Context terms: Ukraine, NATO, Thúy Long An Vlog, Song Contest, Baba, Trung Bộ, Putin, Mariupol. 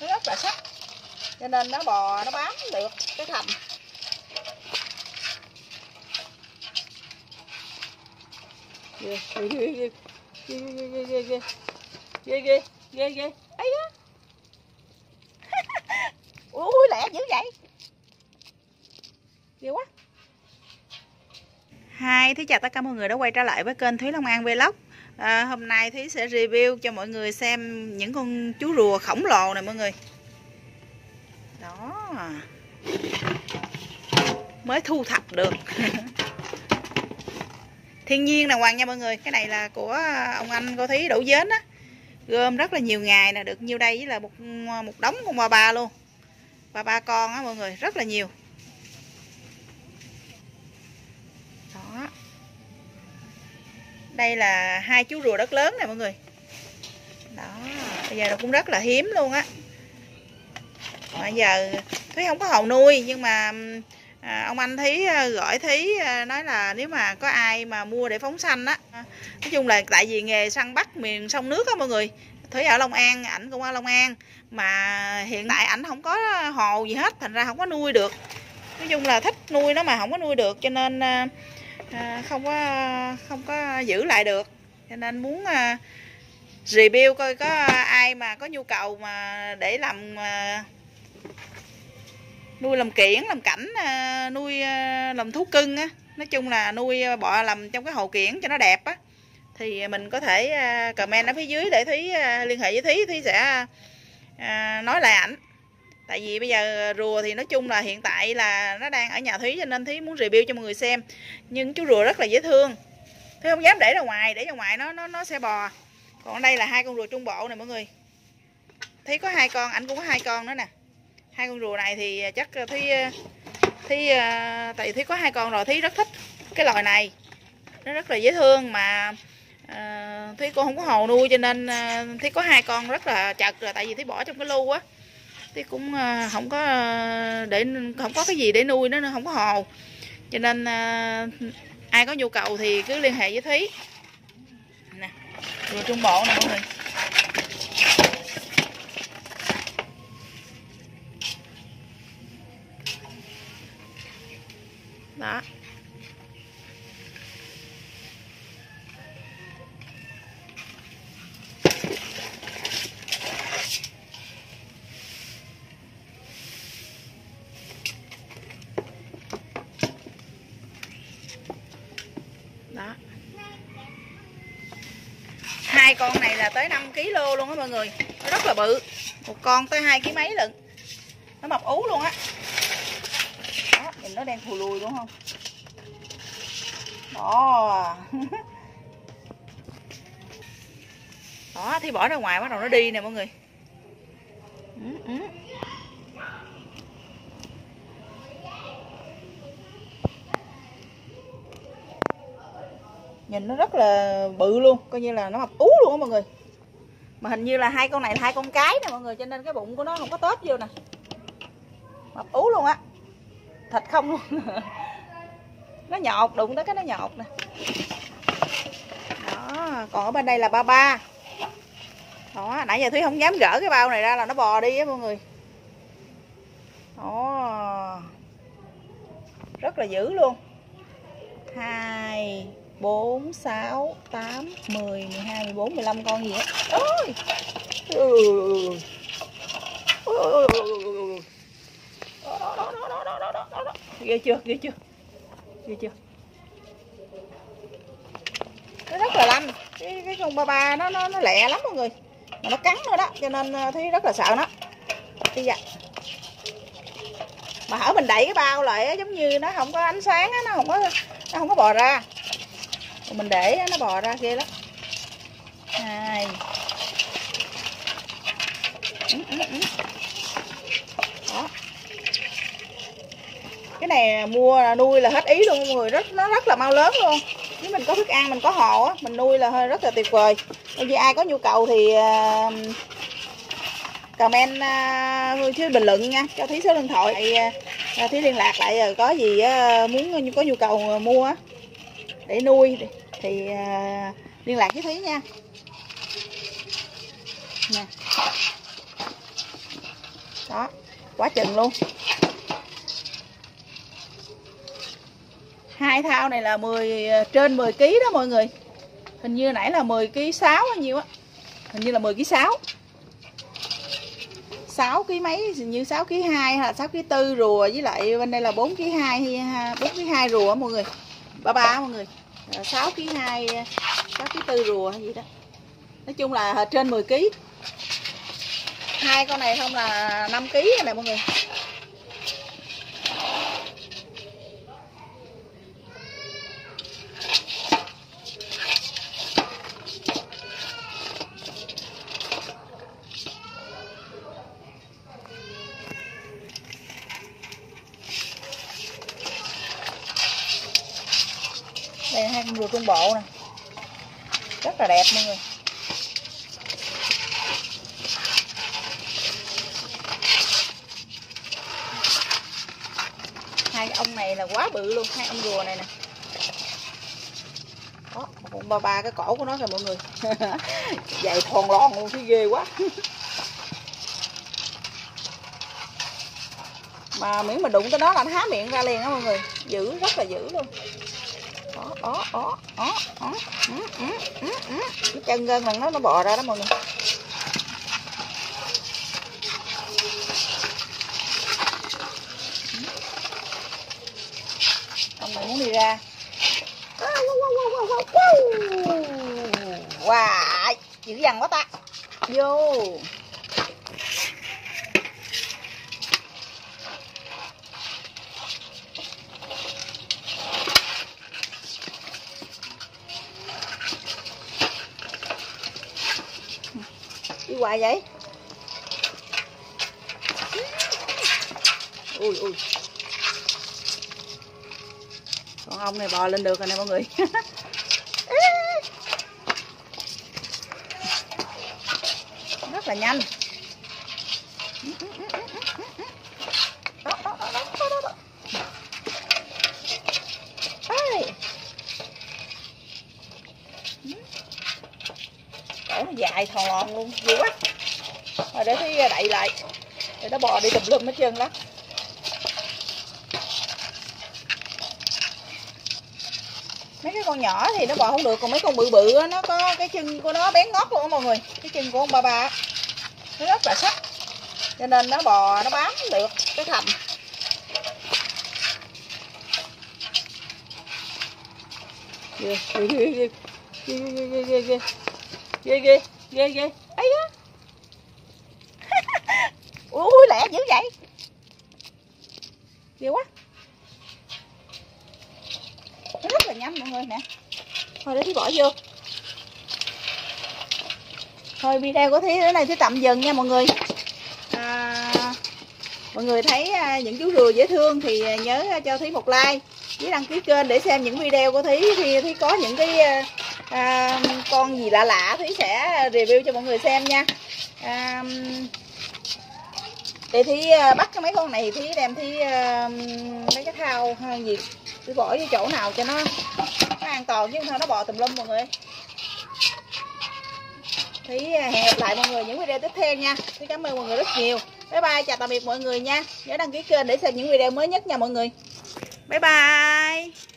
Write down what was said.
nó rất là sắc, cho nên nó bò nó bám được cái thành. Ghê. Ấy á. Ui lẹ dữ vậy. Ghê quá. Hi, Thúy chào tất cả mọi người đã quay trở lại với kênh Thúy Long An Vlog. Hôm nay Thúy sẽ review cho mọi người xem những con chú rùa khổng lồ này mọi người. Đó. Mới thu thập được. Thiên nhiên đàng hoàng nha mọi người. Cái này là của ông anh cô Thúy Đỗ Dến á. Gom rất là nhiều ngày nè, được nhiêu đây với là một đống con ba ba luôn. Ba ba con á mọi người, rất là nhiều. Đó. Đây là hai chú rùa đất lớn nè mọi người. Đó, bây giờ nó cũng rất là hiếm luôn á. Bây giờ Thúy không có hồ nuôi nhưng mà ông anh Thúy gọi Thúy nói là nếu mà có ai mà mua để phóng sanh á, nói chung là tại vì nghề săn bắt miền sông nước á mọi người, Thúy ở Long An, ảnh cũng ở Long An mà hiện tại ảnh không có hồ gì hết, thành ra không có nuôi được. Nói chung là thích nuôi nó mà không có nuôi được cho nên không có giữ lại được, cho nên muốn review coi có ai mà có nhu cầu mà để làm nuôi làm kiển, làm cảnh, nuôi làm thú cưng á, nói chung là nuôi bọ làm trong cái hồ kiển cho nó đẹp á, thì mình có thể comment ở phía dưới để Thúy liên hệ với Thúy, Thúy sẽ nói lại ảnh. Tại vì bây giờ rùa thì nói chung là hiện tại là nó đang ở nhà Thúy cho nên Thúy muốn review cho mọi người xem. Nhưng chú rùa rất là dễ thương, Thúy không dám để ra ngoài, để ra ngoài nó sẽ bò. Còn đây là hai con rùa trung bộ này mọi người. Thúy có hai con, ảnh cũng có hai con nữa nè. Hai con rùa này thì chắc Thúy tại vì Thúy có hai con rồi, Thúy rất thích cái loài này, nó rất là dễ thương mà Thúy cô không có hồ nuôi cho nên Thúy có hai con rất là chật rồi, tại vì Thúy bỏ trong cái lu á, Thúy cũng không có để, không có cái gì để nuôi nó, không có hồ, cho nên ai có nhu cầu thì cứ liên hệ với Thúy nè. Rùa trung bộ nè mọi người. Đó. Đó. Hai con này là tới 5 kg luôn á mọi người. Nó rất là bự. Một con tới 2 kg mấy lận. Nó mập ú luôn á. Nhìn nó đang thù lùi đúng không? Đó. Đó, thì bỏ ra ngoài bắt đầu nó đi nè mọi người. Nhìn nó rất là bự luôn, coi như là nó mập ú luôn á mọi người. Mà hình như là hai con này là hai con cái nè mọi người, cho nên cái bụng của nó không có tớp vô nè. Mập ú luôn á. Thịt không luôn. Nó nhột, đụng tới cái nó nhột nè. Đó, còn ở bên đây là ba ba. Đó, nãy giờ Thúy không dám gỡ cái bao này ra là nó bò đi á mọi người. Đó. Rất là dữ luôn. 2 4 6 8 10 12 14 15 con gì á. Ôi. Ôi. Đó. Ghê chưa? Nó rất là lanh. Cái con ba ba nó lẹ lắm mọi người. Mà nó cắn nữa đó, cho nên Thúy rất là sợ nó. Đi dạ. Mà hở mình đẩy cái bao lại á, giống như nó không có ánh sáng á, nó không có bò ra. Còn mình để nó bò ra ghê lắm. Hai. Đó. Cái này mua nuôi là hết ý luôn mọi người, nó rất là mau lớn luôn. Nếu mình có thức ăn, mình có hồ á, mình nuôi là hơi rất là tuyệt vời. Bởi vì ai có nhu cầu thì comment chứ bình luận nha, cho Thúy số điện thoại, Thúy liên lạc lại rồi có gì muốn có nhu cầu mua để nuôi thì liên lạc với Thúy nha. Nè. Đó, quá chừng luôn. Hai thao này là trên 10 kg đó mọi người. Hình như nãy là 10 kg 6 hay nhiêu á. Hình như là 10 kg 6. 6 kg mấy, như 6 kg 2 hay là 6 kg 4 rùa, với lại bên đây là 4 kg 2, 4 kg 2 rùa mọi người. Ba ba mọi người. 6 kg 2, 6 kg 4 rùa hay gì đó. Nói chung là trên 10 kg. Hai con này không là 5 kg này mọi người. Đây là hai con rùa trung bộ nè, rất là đẹp mọi người. Hai ông này là quá bự luôn, hai ông rùa này nè. Đó, còn ba cái cổ của nó kìa mọi người. Vậy thòn lon luôn, thấy ghê quá. Mà miễn mà đụng tới đó là nó há miệng ra liền đó mọi người. Dữ, rất là dữ luôn. Cái chân gân bằng nó bò ra đó mọi người. Ông này muốn đi ra. Wow, dữ dằn quá ta. Vô. Đi hoài vậy. Ui ui. Con ong này bò lên được rồi nè mọi người. Rất là nhanh. Dài thòn lòn luôn, dữ quá. Rồi để thấy đậy lại, để nó bò đi tùm lum hết trơn lắm. Mấy cái con nhỏ thì nó bò không được, còn mấy con bự bự đó, nó có cái chân của nó bén ngót luôn á mọi người. Cái chân của ông ba ba nó rất là sắc, cho nên nó bò nó bám được cái thành. Ghê ghê ấy á. Ui lẹ dữ vậy, ghê quá, nó rất là nhanh mọi người nè. Thôi để Thúy bỏ vô thôi. Video của Thúy đến đây Thúy tạm dừng nha mọi người. Mọi người thấy những chú rùa dễ thương thì nhớ cho Thúy một like với đăng ký kênh để xem những video của Thúy. Thì Thúy có những cái con gì lạ lạ Thúy sẽ review cho mọi người xem nha. Để Thúy bắt cái mấy con này, Thúy đem Thúy mấy cái thao gì Thúy bỏ vô chỗ nào cho nó an toàn, chứ không thôi nó bò tùm lum mọi người. Thúy hẹn gặp lại mọi người những video tiếp theo nha. Thúy cảm ơn mọi người rất nhiều. Bye bye, chào tạm biệt mọi người nha. Nhớ đăng ký kênh để xem những video mới nhất nha mọi người. Bye bye.